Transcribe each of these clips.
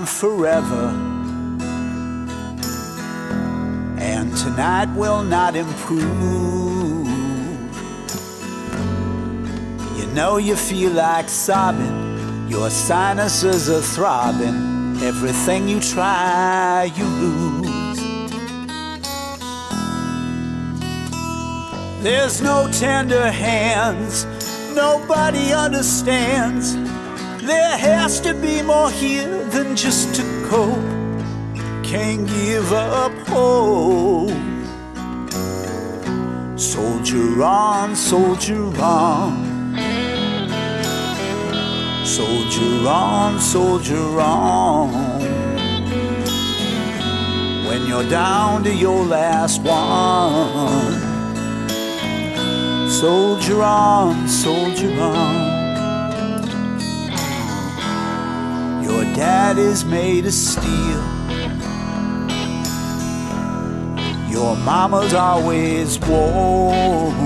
down forever, and tonight will not improve. You know you feel like sobbing, your sinuses are throbbing, everything you try you lose. There's no tender hands, nobody understands. There has to be more here than just to cope. Can't give up hope. Soldier on, soldier on. Soldier on, soldier on. When you're down to your last one. Soldier on, soldier on. Your dad is made of steel. Your mama's always warm.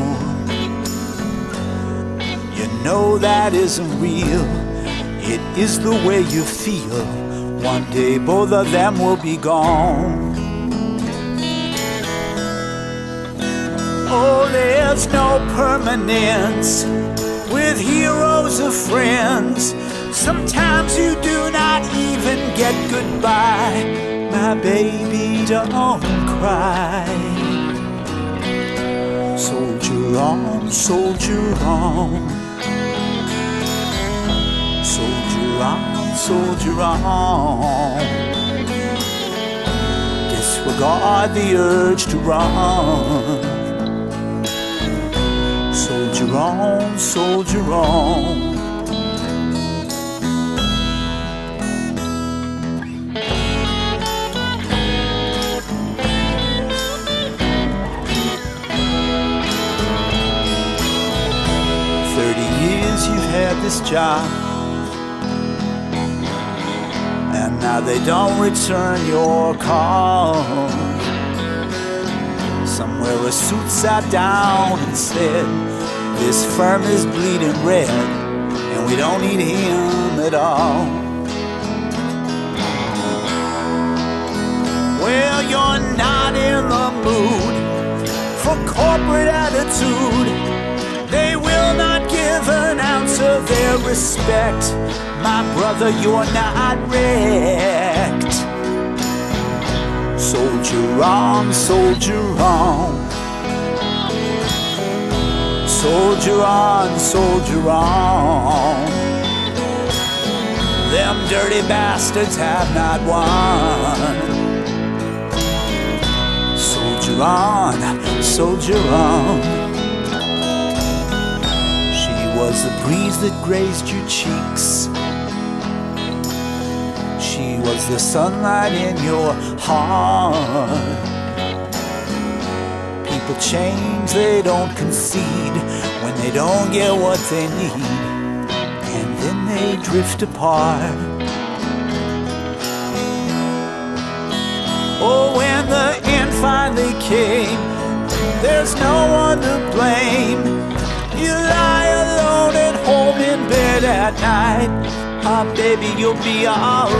You know that isn't real. It is the way you feel. One day both of them will be gone. Oh, there's no permanence with heroes or friends. Sometimes you do not even get goodbye. My baby, don't cry. Soldier on, soldier on. Soldier on, soldier on. Disregard the urge to run. Soldier on, soldier on. Had this job, and now they don't return your call. Somewhere a suit sat down and said, this firm is bleeding red, and we don't need him at all. Well, you're not in the mood for corporate attitude. They will not give an ounce of their respect. My brother, you're not wrecked. Soldier on, soldier on. Soldier on, soldier on. Them dirty bastards have not won. Soldier on, soldier on. Was the breeze that grazed your cheeks. She was the sunlight in your heart. People change, they don't concede when they don't get what they need, and then they drift apart. Oh, when the end finally came, there's no one to blame. You lie alone at home in bed at night. Oh, baby, you'll be alright.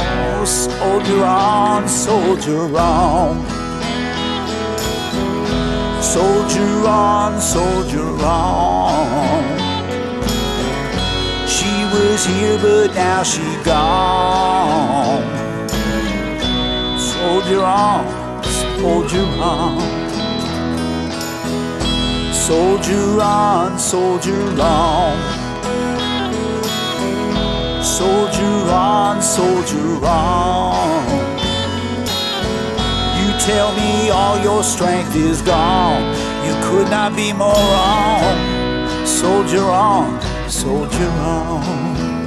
Oh, soldier on, soldier on. Soldier on, soldier on. She was here, but now she gone. Soldier on, soldier on. Soldier on, soldier on. Soldier on, soldier on. You tell me all your strength is gone. You could not be more wrong. Soldier on, soldier on.